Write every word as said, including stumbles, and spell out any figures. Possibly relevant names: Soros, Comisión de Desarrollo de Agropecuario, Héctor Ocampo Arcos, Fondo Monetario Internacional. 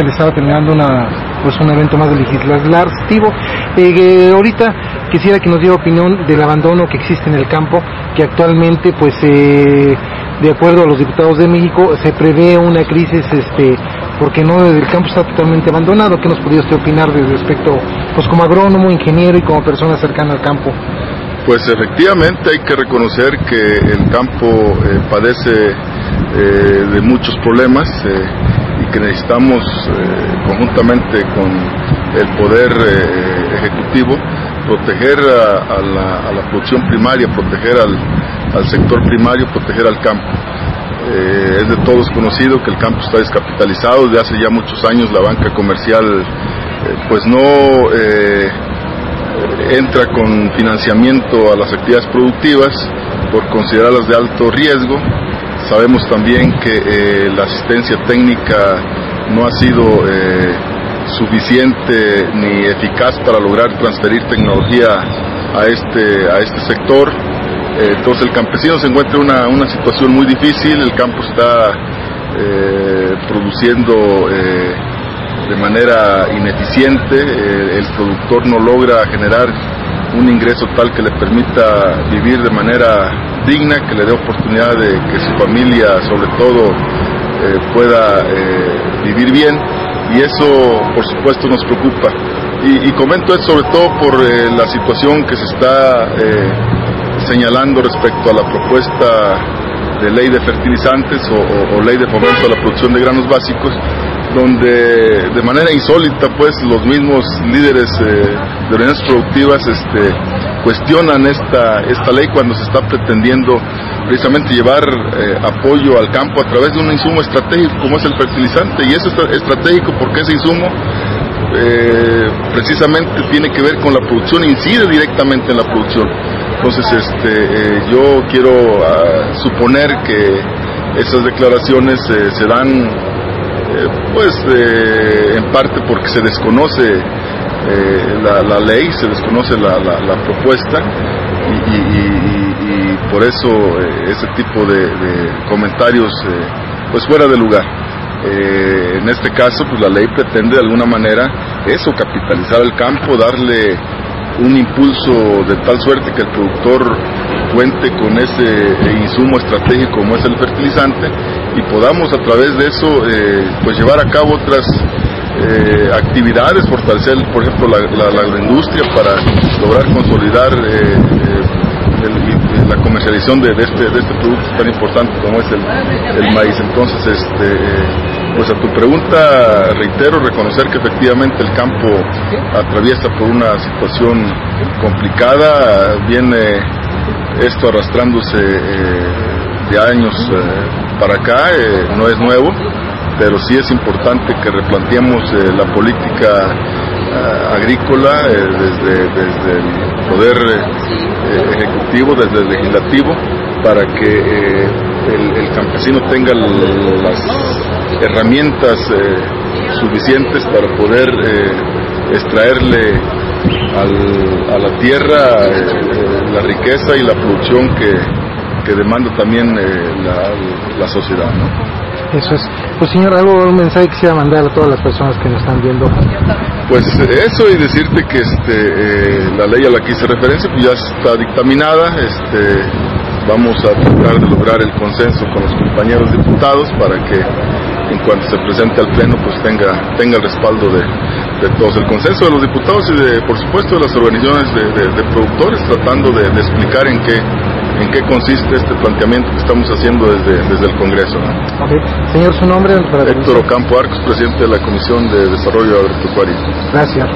hemos estado terminando una, pues un evento más legislativo. Eh, eh, ahorita quisiera que nos diera opinión del abandono que existe en el campo, que actualmente, pues, eh, de acuerdo a los diputados de México, se prevé una crisis, este, porque no, el campo está totalmente abandonado. ¿Qué nos podría usted opinar de respecto, pues, como agrónomo, ingeniero y como persona cercana al campo? Pues efectivamente hay que reconocer que el campo eh, padece eh, de muchos problemas eh, y que necesitamos eh, conjuntamente con el poder eh, ejecutivo proteger a, a, la, a la producción primaria, proteger al, al sector primario, proteger al campo. Eh, es de todos conocido que el campo está descapitalizado. Desde hace ya muchos años la banca comercial eh, pues no... Eh, entra con financiamiento a las actividades productivas por considerarlas de alto riesgo. Sabemos también que eh, la asistencia técnica no ha sido eh, suficiente ni eficaz para lograr transferir tecnología a este, a este sector. Eh, entonces el campesino se encuentra en una, una situación muy difícil. El campo está eh, produciendo eh, de manera ineficiente, eh, el productor no logra generar un ingreso tal que le permita vivir de manera digna, que le dé oportunidad de que su familia, sobre todo, eh, pueda eh, vivir bien, y eso, por supuesto, nos preocupa. Y, y comento esto sobre todo por eh, la situación que se está eh, señalando respecto a la propuesta de ley de fertilizantes o, o, o ley de fomento a la producción de granos básicos, donde de manera insólita, pues, los mismos líderes eh, de organizaciones productivas este, cuestionan esta, esta ley, cuando se está pretendiendo precisamente llevar eh, apoyo al campo a través de un insumo estratégico como es el fertilizante. Y eso es estratégico porque ese insumo eh, precisamente tiene que ver con la producción, incide directamente en la producción. Entonces este, eh, yo quiero uh, suponer que esas declaraciones eh, se dan pues eh, en parte porque se desconoce eh, la, la ley, se desconoce la, la, la propuesta y, y, y, y por eso eh, ese tipo de, de comentarios eh, pues fuera de lugar. Eh, en este caso, pues la ley pretende de alguna manera eso, capitalizar el campo, darle un impulso de tal suerte que el productor cuente con ese insumo estratégico como es el fertilizante y podamos a través de eso eh, pues llevar a cabo otras eh, actividades, fortalecer por ejemplo la, la, la agroindustria para lograr consolidar eh, el, la comercialización de, de, este, de este producto tan importante como es el, el maíz. Entonces este, pues a tu pregunta reitero, reconocer que efectivamente el campo atraviesa por una situación complicada, viene esto arrastrándose eh, de años eh, para acá, eh, no es nuevo, pero sí es importante que replanteemos eh, la política eh, agrícola eh, desde, desde el poder eh, ejecutivo, desde el legislativo, para que eh, el, el campesino tenga las herramientas eh, suficientes para poder eh, extraerle al, a la tierra eh, la riqueza y la producción que, que demanda también eh, la, la sociedad, ¿no? Eso es. Pues señor, ¿algo, un mensaje que quisiera mandar a todas las personas que nos están viendo? Pues eso, y decirte que este, eh, la ley a la que hice referencia pues ya está dictaminada. Este, vamos a tratar de lograr el consenso con los compañeros diputados para que en cuanto se presente al pleno pues tenga, tenga el respaldo de, de todos, el consenso de los diputados y de, por supuesto, de las organizaciones de, de, de productores, tratando de, de explicar en qué, en qué consiste este planteamiento que estamos haciendo desde, desde el Congreso, ¿no? Okay. Señor, ¿su nombre? Para Héctor Ocampo Arcos, presidente de la Comisión de Desarrollo de Agropecuario. Gracias.